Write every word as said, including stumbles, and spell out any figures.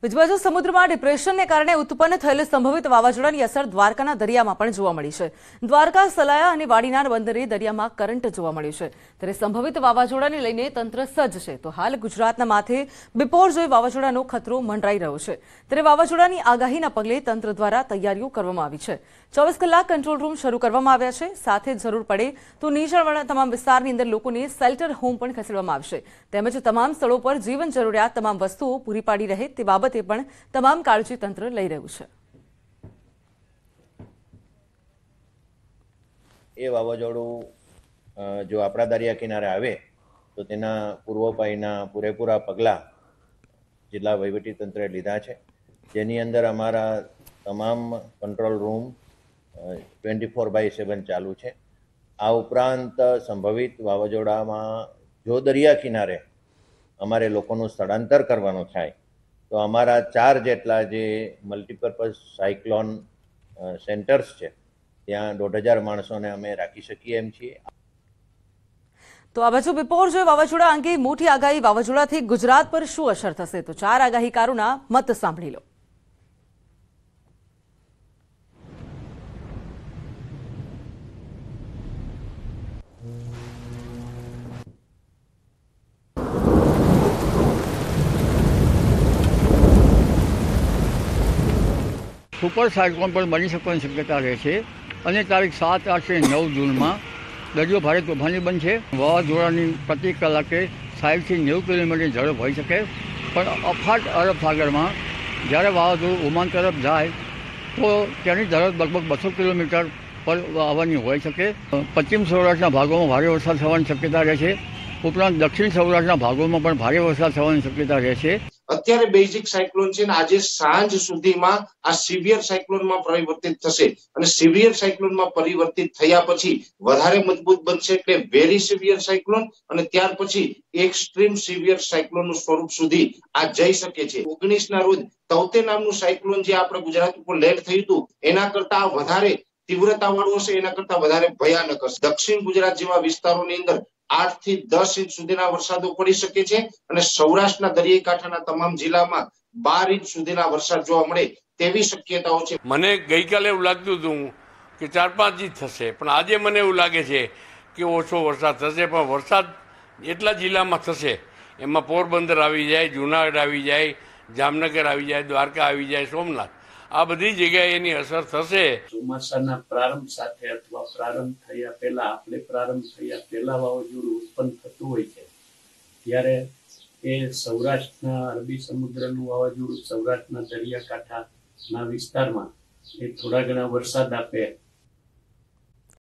બીજબાજુ સમુદ્રમાં ડિપ્રેશનને કારણે ઉત્પન્ન થયેલ સંભવિત વાવાઝોડાની અસર દ્વારકાના દરિયામાં પણ જોવા મળી છે. દ્વારકા, સલાયા અને વાડીનાર બંદરે દરિયામાં કરંટ જોવા મળ્યો છે. ત્યારે સંભવિત વાવાઝોડાને લઈને તંત્ર સજ્જ છે. તો હાલ ગુજરાતના માથે બિપોરજોય વાવાઝોડાનો ખતરો મંડરાઈ રહ્યો છે. ત્યારે વાવાઝોડાની આગાહીના પગલે તંત્ર દ્વારા તૈયારીઓ કરવામાં આવી છે. ચોવીસ કલાક કંટ્રોલ રૂમ શરૂ કરવામાં આવ્યા છે. સાથે જરૂર પડે તો નીચાણવાળા તમામ વિસ્તારની અંદર લોકોને શેલ્ટર હોમ પણ ખસેડવામાં આવશે. તેમજ તમામ સ્થળો પર જીવન જરૂરિયાત તમામ વસ્તુઓ પૂરી પાડી રહે તે બાબત તે પણ તમામ કાળજી તંત્ર લઈ રહ્યું છે. એ વાવાઝોડું જો આપણા દરિયા કિનારે આવે તો તેના પૂર્વપાઈના પૂરેપૂરા પગલાં જિલ્લા વહીવટી તંત્રે લીધા છે, જેની અંદર અમારા તમામ control room twenty four by seven ચાલુ છે. આ ઉપરાંત સંભવિત વાવાઝોડામાં જો દરિયા કિનારે અમારે લોકોનું સ્થળાંતર કરવાનું થાય તો અમારા ચાર જેટલા જે મલ્ટીપર્પઝ સાયક્લોન સેન્ટર્સ છે ત્યાં દોઢ હજાર માણસોને અમે રાખી શકીએ એમ છીએ. તો આ બાજુ બિપોરજોય વાવાઝોડા અંગે મોટી આગાહી. વાવાઝોડાથી ગુજરાત પર શું અસર થશે? તો ચાર આગાહીકારોના મત સાંભળી લો. સુપર સાયક્લોન પણ બની શકવાની શક્યતા રહે છે અને તારીખ સાત આઠ નવ જૂનમાં દરિયો ભારે તોફાની બનશે. વાવાઝોડાની પ્રતિ કલાકે સાહીઠથી નેવું કિલોમીટરની ઝડપ હોઈ શકે, પણ અફાટ અરબ સાગરમાં જ્યારે વાવાઝોડું ઓમાન તરફ જાય તો તેની ઝડપ લગભગ બસો કિલોમીટર પર આવવાની હોઈ શકે. પશ્ચિમ સૌરાષ્ટ્રના ભાગોમાં ભારે વરસાદ થવાની શક્યતા રહે છે. ઉપરાંત દક્ષિણ સૌરાષ્ટ્રના ભાગોમાં પણ ભારે વરસાદ થવાની શક્યતા રહે છે. અત્યારે બેઝિક સાયક્લોન છે, આજે સાંજ સુધીમાં આ સિવિયર સાયક્લોનમાં પરિવર્તિત થશે અને સિવિયર સાયક્લોનમાં પરિવર્તિત થયા પછી વધારે મજબૂત બનશે એટલે વેરી સિવિયર સાયક્લોન અને ત્યાર પછી એક્સ્ટ્રીમ સિવિયર સાયક્લોનનું સ્વરૂપ સુધી આ જઈ શકે છે. ઓગણીસ ના રોજ તૌતે નામનું સાયક્લોન જે આપણે ગુજરાત ઉપર લેન્ડ થયું હતું એના કરતા વધારે તીવ્રતા વાળું હશે, એના કરતા વધારે ભયાનક હશે. દક્ષિણ ગુજરાત જેવા વિસ્તારોની અંદર આઠ થી દસ ઇંચ સુધીના વરસાદો પડી શકે છે અને સૌરાષ્ટ્રના દરિયાઈ કાંઠાના તમામ જિલ્લામાં બાર ઇંચ સુધીના વરસાદ જોવા મળે તેવી શક્યતાઓ છે. મને ગઈકાલે એવું લાગતું હતું કે ચાર પાંચ ઇંચ થશે, પણ આજે મને એવું લાગે છે કે ઓછો વરસાદ થશે. પણ વરસાદ એટલા જિલ્લામાં થશે, એમાં પોરબંદર આવી જાય, જુનાગઢ આવી જાય, જામનગર આવી જાય, દ્વારકા આવી જાય, સોમનાથ, આ બધી જગ્યાએ એની અસર થશે. ચોમાસાના પ્રારંભ સાથે અથવા પ્રારંભ થયા પહેલા આપણે પ્રારંભ થયા પહેલા વાવાઝોડું ઉત્પન્ન થતું હોય છે, ત્યારે એ સૌરાષ્ટ્રના અરબી સમુદ્રનું વાવાઝોડું સૌરાષ્ટ્રના દરિયાકાંઠાના વિસ્તારમાં એ થોડા ઘણા વરસાદ આપે